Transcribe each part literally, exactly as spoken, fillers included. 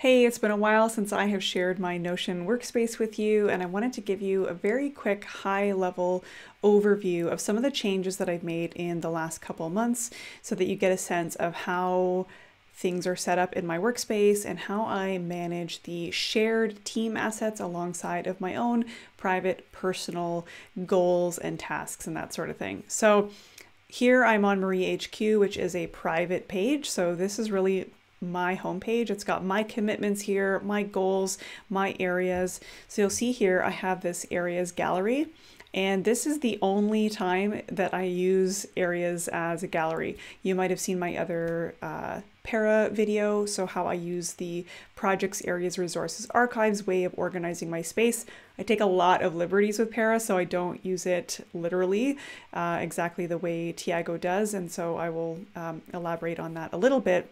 Hey, it's been a while since I have shared my Notion workspace with you, and I wanted to give you a very quick high-level overview of some of the changes that I've made in the last couple months so that you get a sense of how things are set up in my workspace and how I manage the shared team assets alongside of my own private personal goals and tasks and that sort of thing. So here I'm on Marie H Q, which is a private page. So this is really my homepage. It's got my commitments here, my goals, my areas. So you'll see here, I have this areas gallery, and this is the only time that I use areas as a gallery. You might've seen my other uh, Para video. So how I use the projects, areas, resources, archives way of organizing my space. I take a lot of liberties with Para, so I don't use it literally uh, exactly the way Tiago does. And so I will um, elaborate on that a little bit.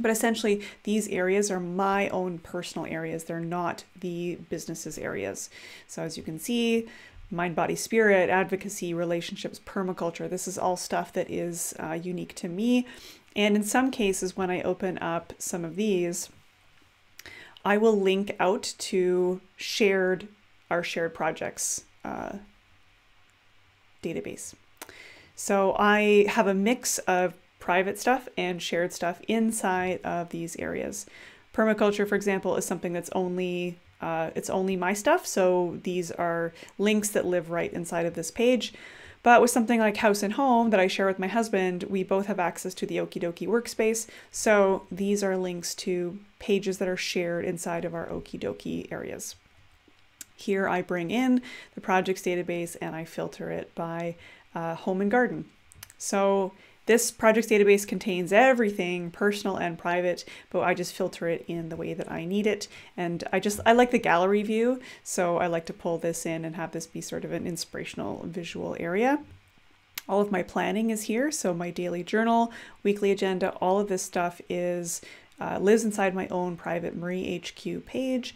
But essentially, these areas are my own personal areas. They're not the business's areas. So as you can see, mind, body, spirit, advocacy, relationships, permaculture, this is all stuff that is uh, unique to me. And in some cases, when I open up some of these, I will link out to shared our shared projects uh, database. So I have a mix of private stuff and shared stuff inside of these areas. Permaculture, for example, is something that's only uh, it's only my stuff. So these are links that live right inside of this page. But with something like house and home that I share with my husband, we both have access to the Okey Dokey workspace. So these are links to pages that are shared inside of our Okey Dokey areas. Here I bring in the projects database and I filter it by uh, home and garden. So this projects database contains everything personal and private, but I just filter it in the way that I need it. And I just, I like the gallery view. So I like to pull this in and have this be sort of an inspirational visual area. All of my planning is here. So my daily journal, weekly agenda, all of this stuff is, uh, lives inside my own private Marie H Q page.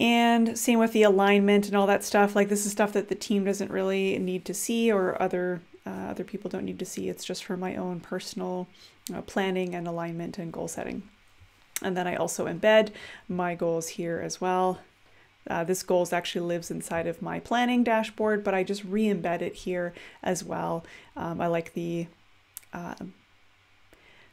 And same with the alignment and all that stuff. Like this is stuff that the team doesn't really need to see, or other Uh, other people don't need to see. It's just for my own personal uh, planning and alignment and goal setting. And then I also embed my goals here as well. Uh, this goals actually lives inside of my planning dashboard, but I just re-embed it here as well. Um, I like the, uh,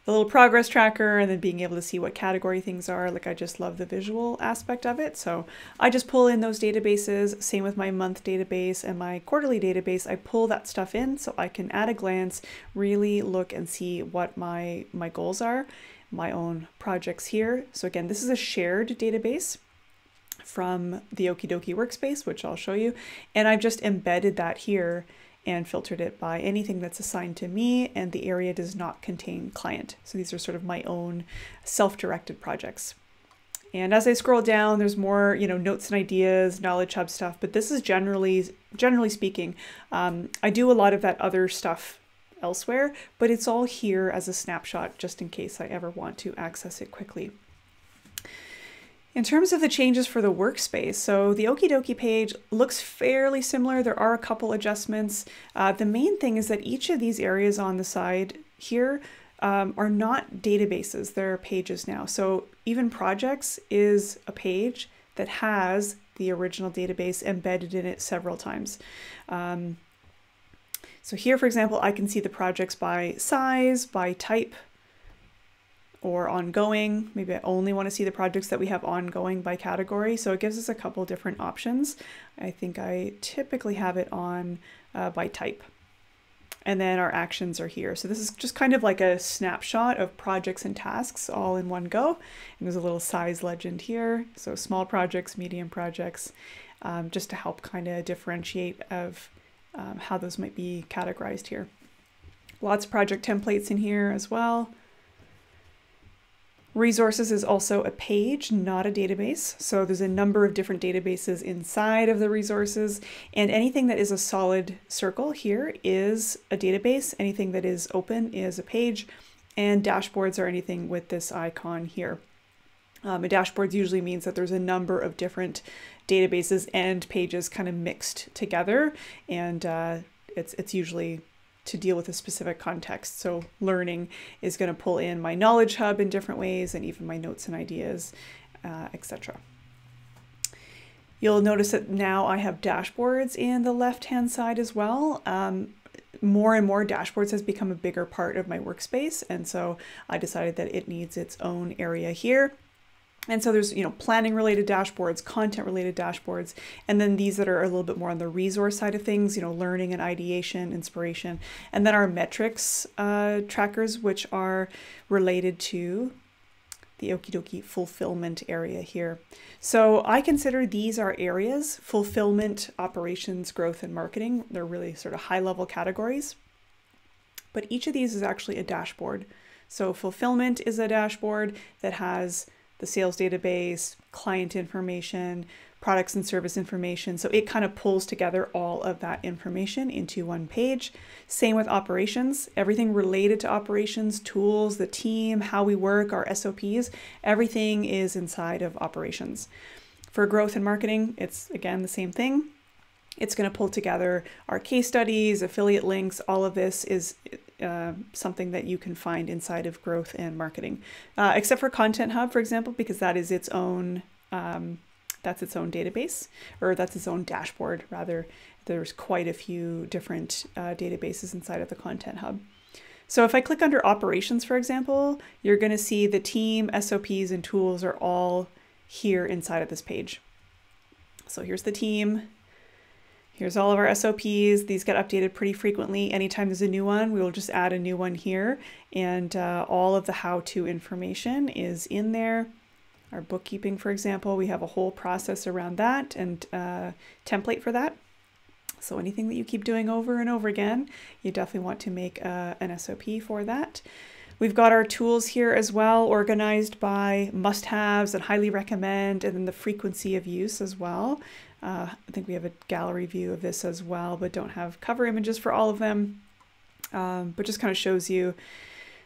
the little progress tracker, and then being able to see what category things are. Like I just love the visual aspect of it. So I just pull in those databases, same with my month database and my quarterly database. I pull that stuff in so I can at a glance really look and see what my, my goals are, my own projects here. So again, this is a shared database from the Okey Dokey workspace, which I'll show you. And I've just embedded that here and filtered it by anything that's assigned to me, and the area does not contain client. So these are sort of my own self-directed projects. And as I scroll down, there's more, you know, notes and ideas, knowledge hub stuff, but this is generally, generally speaking, um, I do a lot of that other stuff elsewhere, but it's all here as a snapshot just in case I ever want to access it quickly. In terms of the changes for the workspace, so the Okey Dokey page looks fairly similar. There are a couple adjustments. Uh, the main thing is that each of these areas on the side here um, are not databases, they're pages now. So even projects is a page that has the original database embedded in it several times. Um, so here, for example, I can see the projects by size, by type, or ongoing. Maybe I only want to see the projects that we have ongoing by category. So it gives us a couple different options. I think I typically have it on uh, by type. And then our actions are here. So this is just kind of like a snapshot of projects and tasks all in one go. And there's a little size legend here. So small projects, medium projects, um, just to help kind of differentiate of um, how those might be categorized here. Lots of project templates in here as well. Resources is also a page, not a database. So there's a number of different databases inside of the resources, and anything that is a solid circle here is a database. Anything that is open is a page, and dashboards are anything with this icon here. Um, a dashboard usually means that there's a number of different databases and pages kind of mixed together. And uh, it's, it's usually to deal with a specific context. So learning is going to pull in my knowledge hub in different ways, and even my notes and ideas uh, et cetera. You'll notice that now I have dashboards in the left-hand side as well. Um, more and more dashboards has become a bigger part of my workspace, and so I decided that it needs its own area here. And so there's, you know, planning related dashboards, content related dashboards, and then these that are a little bit more on the resource side of things, you know, learning and ideation, inspiration, and then our metrics uh, trackers, which are related to the Okey Dokey fulfillment area here. So I consider these our areas: fulfillment, operations, growth, and marketing. They're really sort of high level categories, but each of these is actually a dashboard. So fulfillment is a dashboard that has the sales database, client information, products and service information. So it kind of pulls together all of that information into one page. Same with operations, everything related to operations, tools, the team, how we work, our S O Ps, everything is inside of operations. For growth and marketing, it's again the same thing. It's going to pull together our case studies, affiliate links, all of this is Uh, something that you can find inside of growth and marketing, uh, except for Content Hub, for example, because that is its own, um, that's its own database, or that's its own dashboard rather. There's quite a few different uh, databases inside of the Content Hub. So if I click under operations, for example, you're going to see the team, S O Ps, and tools are all here inside of this page. So here's the team. Here's all of our S O Ps. These get updated pretty frequently. Anytime there's a new one, we will just add a new one here. And uh, all of the how-to information is in there. Our bookkeeping, for example, we have a whole process around that and uh, template for that. So anything that you keep doing over and over again, you definitely want to make uh, an S O P for that. We've got our tools here as well, organized by must-haves and highly recommend, and then the frequency of use as well. Uh, I think we have a gallery view of this as well, but don't have cover images for all of them. Um, but just kind of shows you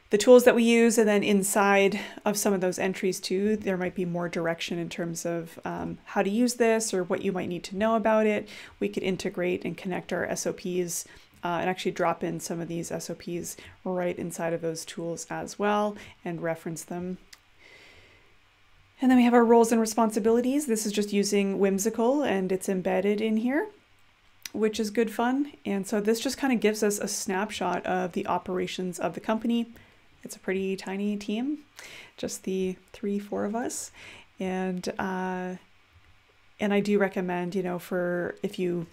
the tools that we use, and then inside of some of those entries too, there might be more direction in terms of um, how to use this or what you might need to know about it. We could integrate and connect our S O Ps Uh, and actually drop in some of these S O Ps right inside of those tools as well and reference them. And then we have our roles and responsibilities. This is just using Whimsical, and it's embedded in here, which is good fun. And so this just kind of gives us a snapshot of the operations of the company. It's a pretty tiny team, just the three, four of us. And, uh, and I do recommend, you know, for if you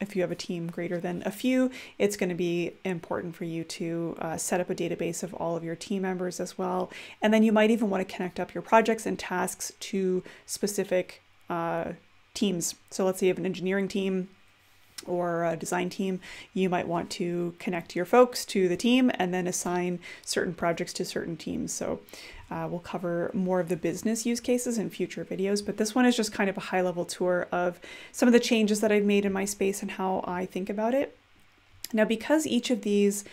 If you have a team greater than a few, it's going to be important for you to uh, set up a database of all of your team members as well. And then you might even want to connect up your projects and tasks to specific uh, teams. So let's say you have an engineering team or a design team, you might want to connect your folks to the team and then assign certain projects to certain teams. So uh, we'll cover more of the business use cases in future videos, but this one is just kind of a high level tour of some of the changes that I've made in my space and how I think about it. Now, because each of these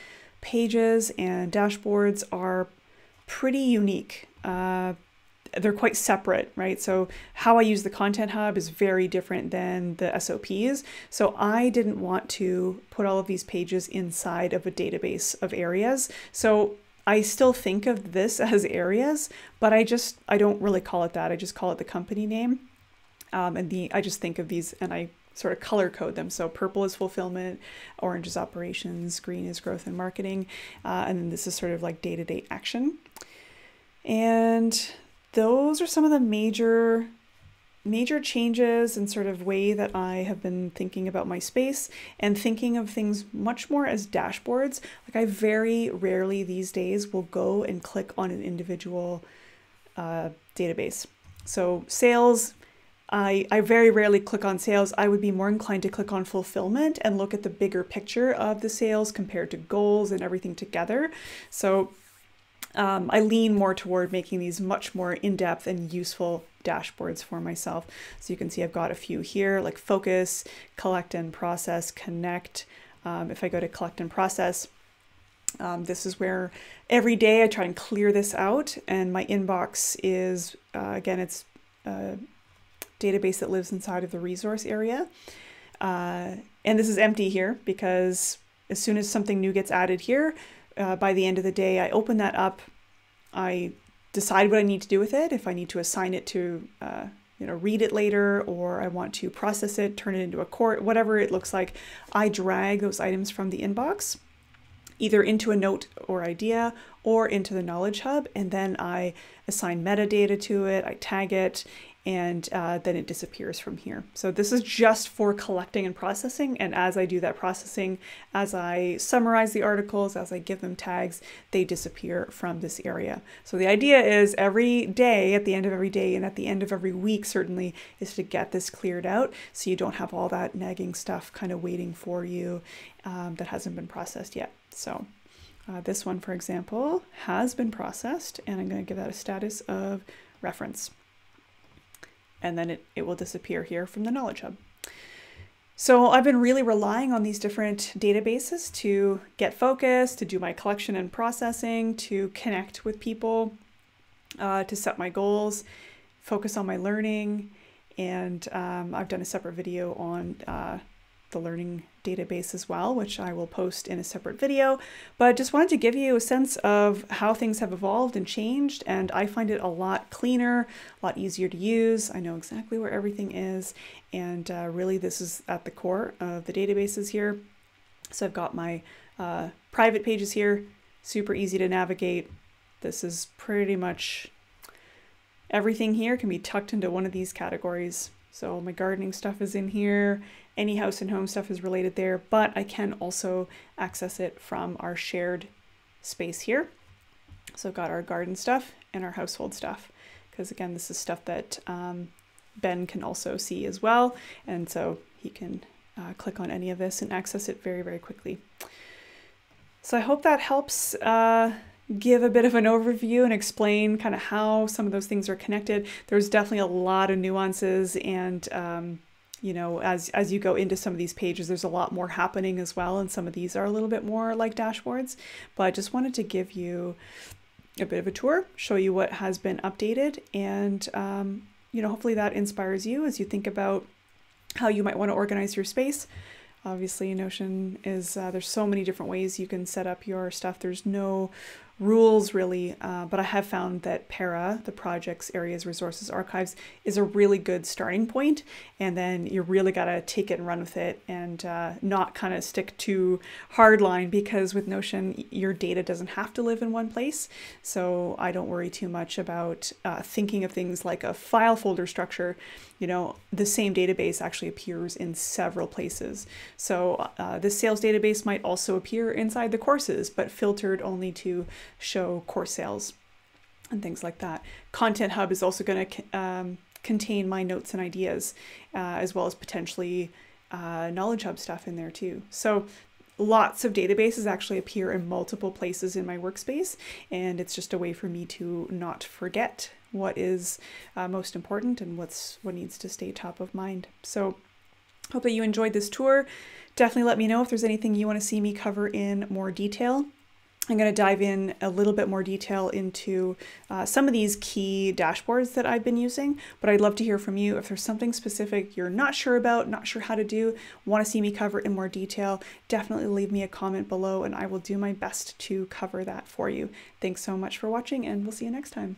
pages and dashboards are pretty unique, uh, they're quite separate, right? So how I use the Content Hub is very different than the S O Ps. So I didn't want to put all of these pages inside of a database of areas. So I still think of this as areas, but I just, I don't really call it that. I just call it the company name. Um, and the, I just think of these and I sort of color code them. So purple is fulfillment, orange is operations, green is growth and marketing. Uh, and then this is sort of like day-to-day action. And those are some of the major, major changes and sort of way that I have been thinking about my space and thinking of things much more as dashboards. Like, I very rarely these days will go and click on an individual uh, database. So sales, I, I very rarely click on sales. I would be more inclined to click on fulfillment and look at the bigger picture of the sales compared to goals and everything together. So Um, I lean more toward making these much more in-depth and useful dashboards for myself. So you can see I've got a few here, like focus, collect and process, connect. Um, if I go to collect and process, um, this is where every day I try and clear this out. And my inbox is, uh, again, it's a database that lives inside of the resource area. Uh, and this is empty here because as soon as something new gets added here, Uh, by the end of the day, I open that up, I decide what I need to do with it. If I need to assign it to, uh, you know, read it later, or I want to process it, turn it into a court, whatever it looks like, I drag those items from the inbox, either into a note or idea or into the knowledge hub. And then I assign metadata to it, I tag it, and uh, then it disappears from here. So this is just for collecting and processing. And as I do that processing, as I summarize the articles, as I give them tags, they disappear from this area. So the idea is every day, at the end of every day and at the end of every week, certainly, is to get this cleared out so you don't have all that nagging stuff kind of waiting for you um, that hasn't been processed yet. So uh, this one, for example, has been processed, and I'm going to give that a status of reference. And then it, it will disappear here from the Knowledge Hub. So I've been really relying on these different databases to get focused, to do my collection and processing, to connect with people, uh, to set my goals, focus on my learning. And um, I've done a separate video on uh, the learning database as well, which I will post in a separate video, but just wanted to give you a sense of how things have evolved and changed. And I find it a lot cleaner, a lot easier to use. I know exactly where everything is. And uh, really this is at the core of the databases here. So I've got my uh, private pages here, super easy to navigate. This is pretty much everything here can be tucked into one of these categories. So my gardening stuff is in here. Any house and home stuff is related there, but I can also access it from our shared space here. So I've got our garden stuff and our household stuff, because again, this is stuff that um, Ben can also see as well. And so he can uh, click on any of this and access it very, very quickly. So I hope that helps uh, give a bit of an overview and explain kind of how some of those things are connected. There's definitely a lot of nuances, and um, you know, as, as you go into some of these pages, there's a lot more happening as well. And some of these are a little bit more like dashboards, but I just wanted to give you a bit of a tour, show you what has been updated. And, um, you know, hopefully that inspires you as you think about how you might want to organize your space. Obviously, Notion is, uh, there's so many different ways you can set up your stuff. There's no rules really, uh, but I have found that Para, the Projects, Areas, Resources, Archives, is a really good starting point. And then you really got to take it and run with it, and uh, not kind of stick to hardline, because with Notion, your data doesn't have to live in one place. So I don't worry too much about uh, thinking of things like a file folder structure. You know, the same database actually appears in several places. So uh, this sales database might also appear inside the courses, but filtered only to show course sales and things like that. Content Hub is also going to um, contain my notes and ideas, uh, as well as potentially uh, Knowledge Hub stuff in there too. So lots of databases actually appear in multiple places in my workspace, and it's just a way for me to not forget what is uh, most important and what's what needs to stay top of mind. So hope that you enjoyed this tour. Definitely let me know if there's anything you want to see me cover in more detail. I'm going to dive in a little bit more detail into uh, some of these key dashboards that I've been using, but I'd love to hear from you. If there's something specific you're not sure about, not sure how to do, want to see me cover in more detail, definitely leave me a comment below and I will do my best to cover that for you. Thanks so much for watching, and we'll see you next time.